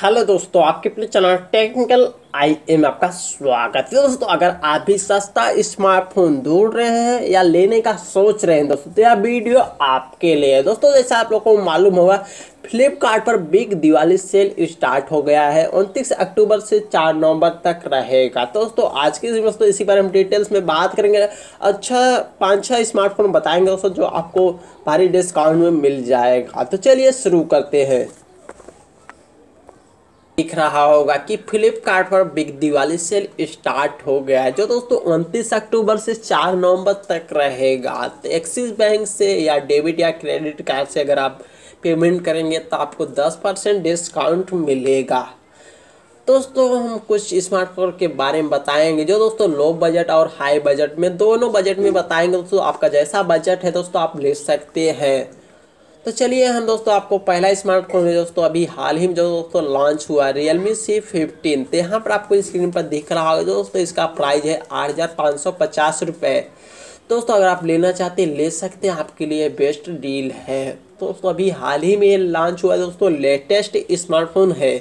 Hello दोस्तों, आपके अपने चैनल टेक्निकल आई में आपका स्वागत है। दोस्तों, अगर आप भी सस्ता स्मार्टफोन ढूंढ रहे हैं या लेने का सोच रहे हैं दोस्तों, तो यह वीडियो आपके लिए है। दोस्तों, जैसे आप लोगों को मालूम होगा, फ्लिपकार्ट पर बिग दिवाली सेल स्टार्ट हो गया है। 29 अक्टूबर से 4 नवंबर तक रहेगा। दोस्तों, आज के दोस्तों इसी पर हम डिटेल्स में बात करेंगे। अच्छा 5-6 स्मार्टफोन बताएँगे दोस्तों जो आपको भारी डिस्काउंट में मिल जाएगा। तो चलिए शुरू करते हैं। दिख रहा होगा कि फ्लिपकार्ट पर बिग दिवाली सेल स्टार्ट हो गया है, जो दोस्तों 29 अक्टूबर से 4 नवंबर तक रहेगा। तो एक्सिस बैंक से या डेबिट या क्रेडिट कार्ड से अगर आप पेमेंट करेंगे तो आपको 10% डिस्काउंट मिलेगा। दोस्तों, हम कुछ स्मार्टफोन के बारे में बताएंगे जो दोस्तों लो बजट और हाई बजट में, दोनों बजट में बताएंगे। दोस्तों, आपका जैसा बजट है दोस्तों आप ले सकते हैं। तो चलिए हम दोस्तों आपको पहला स्मार्टफोन है दोस्तों अभी हाल ही में जो दोस्तों लॉन्च हुआ Realme C15। तो यहाँ पर आपको स्क्रीन पर दिख रहा होगा दोस्तों, इसका प्राइस है 8,550 रुपये। दोस्तों, अगर आप लेना चाहते हैं ले सकते हैं, आपके लिए बेस्ट डील है। दोस्तों, अभी हाल ही में लॉन्च हुआ दोस्तों, लेटेस्ट स्मार्टफोन है।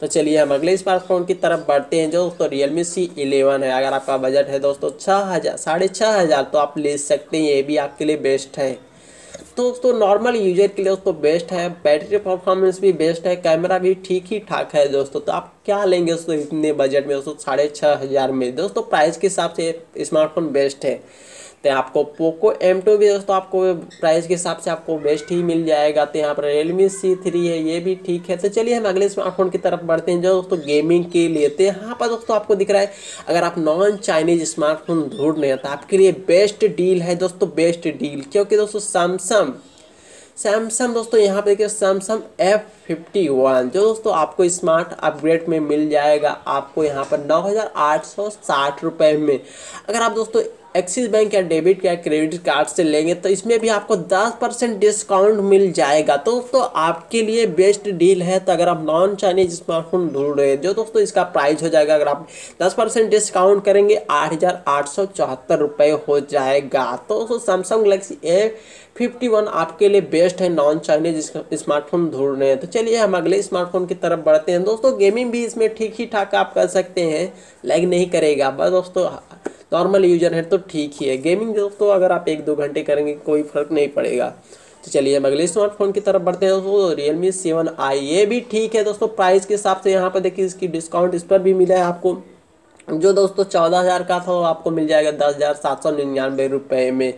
तो चलिए हम अगले स्मार्टफोन की तरफ बढ़ते हैं जो दोस्तों Realme C11 है। अगर आपका बजट है दोस्तों 6,000 साढ़े 6,000 तो आप ले सकते हैं, ये भी आपके लिए बेस्ट है। दोस्तों, नॉर्मल यूजर के लिए दोस्तों बेस्ट है, बैटरी परफॉर्मेंस भी बेस्ट है, कैमरा भी ठीक ही ठाक है दोस्तों। तो आप क्या लेंगे दोस्तों इतने बजट में दोस्तों 6,500 में। दोस्तों, प्राइस के हिसाब से स्मार्टफोन बेस्ट है। तो आपको पोको M2 भी दोस्तों आपको प्राइस के हिसाब से आपको बेस्ट ही मिल जाएगा। तो यहाँ पर Realme C3 है, ये भी ठीक है। तो चलिए हम अगले स्मार्टफोन की तरफ बढ़ते हैं जो दोस्तों गेमिंग के लिए। तो यहाँ पर दोस्तों आपको दिख रहा है, अगर आप नॉन चाइनीज स्मार्टफोन ढूंढ रहे हैं तो आपके लिए बेस्ट डील है दोस्तों, बेस्ट डील। क्योंकि दोस्तों सैमसंग दोस्तों यहाँ पे देखिए सैमसंग A51 जो दोस्तों आपको स्मार्ट अपग्रेड में मिल जाएगा, आपको यहाँ पर 9,860 रुपये में। अगर आप दोस्तों एक्सिस बैंक या डेबिट या क्रेडिट कार्ड से लेंगे तो इसमें भी आपको 10% डिस्काउंट मिल जाएगा। तो दोस्तों आपके लिए बेस्ट डील है। तो अगर आप नॉन चाइनीज स्मार्टफोन ढूंढ रहे हैं जो दोस्तों इसका प्राइस हो जाएगा, अगर आप 10% डिस्काउंट करेंगे 8,874 रुपये हो जाएगा। तो दोस्तों सैमसंग गलेक्सी A51 आपके लिए बेस्ट है, नॉन चाइनीज स्मार्टफोन ढूंढ रहे हैं। तो चलिए हम अगले स्मार्टफोन की तरफ बढ़ते हैं। दोस्तों, गेमिंग भी इसमें ठीक ही ठाक आप कर सकते हैं, लैग नहीं करेगा। बस दोस्तों नॉर्मल यूजर है तो ठीक ही है। गेमिंग दोस्तों अगर आप 1-2 घंटे करेंगे कोई फ़र्क नहीं पड़ेगा। तो चलिए हम अगले स्मार्टफोन की तरफ बढ़ते हैं दोस्तों, Realme 7i, ये भी ठीक है दोस्तों। प्राइस के हिसाब से यहाँ पर देखिए इसकी डिस्काउंट इस पर भी मिला है आपको, जो दोस्तों 14,000 का था वो आपको मिल जाएगा 10,799 रुपये में।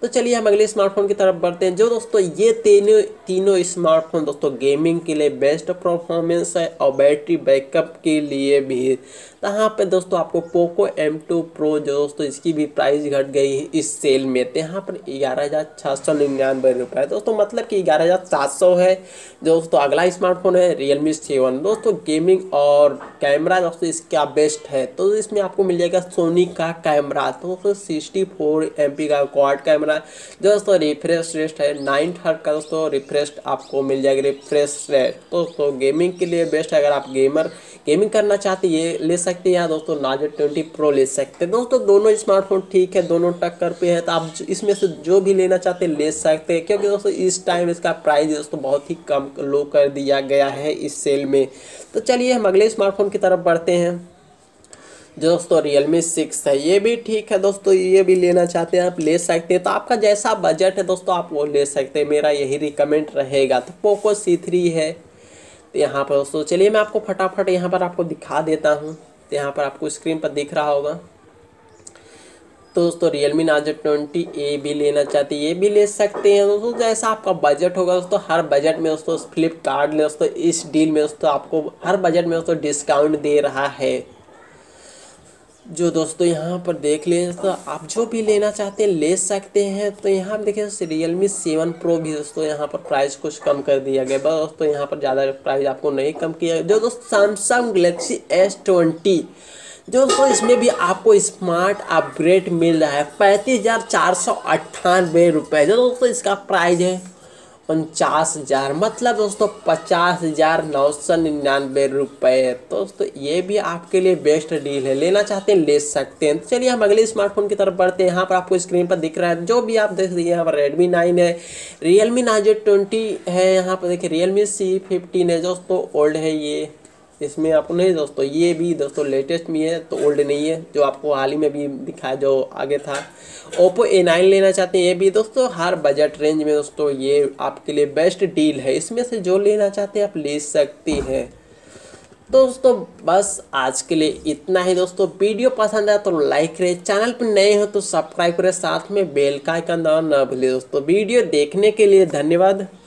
तो चलिए हम अगले स्मार्टफोन की तरफ बढ़ते हैं जो दोस्तों ये तीनों स्मार्टफोन दोस्तों गेमिंग के लिए बेस्ट परफॉर्मेंस है और बैटरी बैकअप के लिए भी। तो यहाँ पर दोस्तों आपको पोको M2 Pro जो दोस्तों इसकी भी प्राइस घट गई है इस सेल में। तो यहाँ पर 11,699 रुपये दोस्तों, मतलब कि 11,700 है। दोस्तों अगला स्मार्टफोन है Realme 7 दोस्तों, गेमिंग और कैमरा दोस्तों इसका बेस्ट है। तो इसमें आपको मिल जाएगा सोनी का कैमरा, तो 64 MP का क्वाड कैमरा दोस्तों, रिफ्रेश रेट है 9Hz का दोस्तों, रिफ्रेश आपको मिल जाएगी रिफ्रेश रेट। दोस्तों गेमिंग के लिए बेस्ट है, अगर आप गेमिंग करना चाहते ये ले सकते हैं या दोस्तों नार्जो 20 Pro ले सकते हैं। दोस्तों दोनों स्मार्टफोन ठीक है, दोनों टक्कर पे है। तो आप इसमें से जो भी लेना चाहते हैं ले सकते हैं, क्योंकि दोस्तों इस टाइम इसका प्राइस दोस्तों बहुत ही कम लो कर दिया गया है इस सेल में। तो चलिए हम अगले स्मार्टफोन की तरफ बढ़ते हैं जो दोस्तों Realme 6 है, ये भी ठीक है दोस्तों, ये भी लेना चाहते हैं आप ले सकते हैं। तो आपका जैसा बजट है दोस्तों आप वो ले सकते हैं, मेरा यही रिकमेंड रहेगा। तो Poco C3 है। तो यहाँ पर दोस्तों चलिए मैं आपको फटाफट यहाँ पर आपको दिखा देता हूँ। तो यहाँ पर आपको स्क्रीन पर दिख रहा होगा तो दोस्तों Realme Narzo 20A भी लेना चाहते हैं, ये भी ले सकते हैं। दोस्तों जैसा आपका बजट होगा दोस्तों, हर बजट में दोस्तों फ्लिपकार्ट ने दोस्तों इस डील में दोस्तों आपको हर बजट में दोस्तों डिस्काउंट दे रहा है। जो दोस्तों यहाँ पर देख लें तो आप जो भी लेना चाहते हैं ले सकते हैं। तो यहाँ पर देखिए Realme 7 Pro भी दोस्तों यहाँ पर प्राइस कुछ कम कर दिया गया, बस दोस्तों यहाँ पर ज़्यादा प्राइस आपको नहीं कम किया। जो दोस्तों Samsung Galaxy S20 जो दोस्तों इसमें भी आपको स्मार्ट अपग्रेड मिल रहा है 35,498 रुपये, जो दोस्तों इसका प्राइस है 50,000, मतलब दोस्तों 50,999 रुपये। दोस्तों ये भी आपके लिए बेस्ट डील है, लेना चाहते हैं ले सकते हैं। तो चलिए हम अगले स्मार्टफोन की तरफ बढ़ते हैं। यहाँ पर आपको स्क्रीन पर दिख रहा है जो भी आप देख रहे हैं, यहाँ पर रेडमी 9 है, रियलमी नार्जो 20 है, यहाँ पर देखिए रियलमी C15 है। दोस्तों ओल्ड है ये, इसमें आपको नहीं दोस्तों, ये भी दोस्तों लेटेस्ट में है तो ओल्ड नहीं है, जो आपको हाल ही में भी दिखाया जो आगे था। ओप्पो A9 लेना चाहते हैं, ये भी दोस्तों हर बजट रेंज में दोस्तों ये आपके लिए बेस्ट डील है, इसमें से जो लेना चाहते हैं आप ले सकते हैं। दोस्तों बस आज के लिए इतना ही। दोस्तों वीडियो पसंद आया तो लाइक करें, चैनल पर नए हो तो सब्सक्राइब करें, साथ में बेल का आइकन दबाना ना भूलें। दोस्तों वीडियो देखने के लिए धन्यवाद।